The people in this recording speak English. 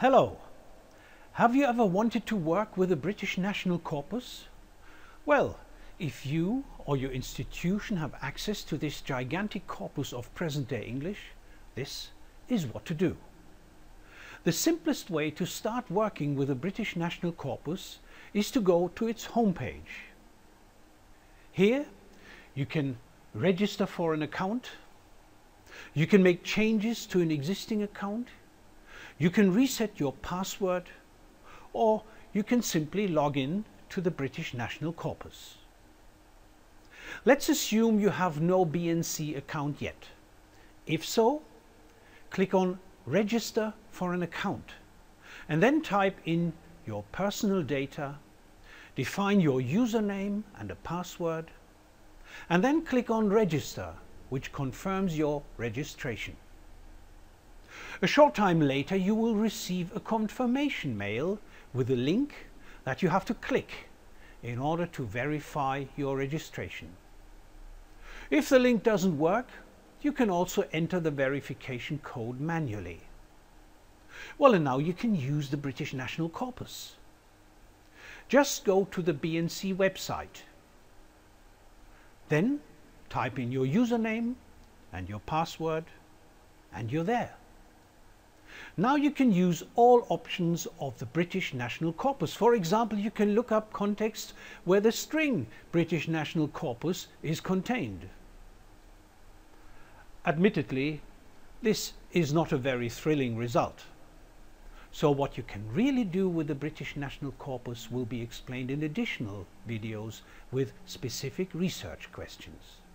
Hello! Have you ever wanted to work with the British National Corpus? Well, if you or your institution have access to this gigantic corpus of present-day English, this is what to do. The simplest way to start working with the British National Corpus is to go to its homepage. Here you can register for an account, you can make changes to an existing account, you can reset your password, or you can simply log in to the British National Corpus. Let's assume you have no BNC account yet. If so, click on Register for an Account and then type in your personal data, define your username and a password, and then click on Register, which confirms your registration. A short time later you will receive a confirmation mail with a link that you have to click in order to verify your registration. If the link doesn't work, you can also enter the verification code manually. Well, and now you can use the British National Corpus. Just go to the BNC website. Then type in your username and your password and you're there. Now you can use all options of the British National Corpus. For example, you can look up contexts where the string British National Corpus is contained. Admittedly, this is not a very thrilling result. So what you can really do with the British National Corpus will be explained in additional videos with specific research questions.